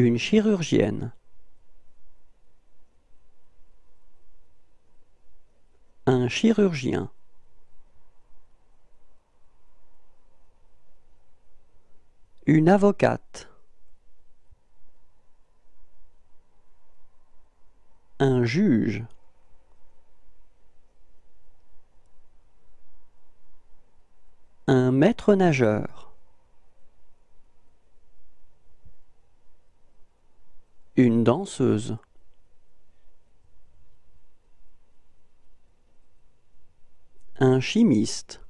Une chirurgienne. Un chirurgien. Une avocate. Un juge. Un maître nageur. Une danseuse. Un chimiste.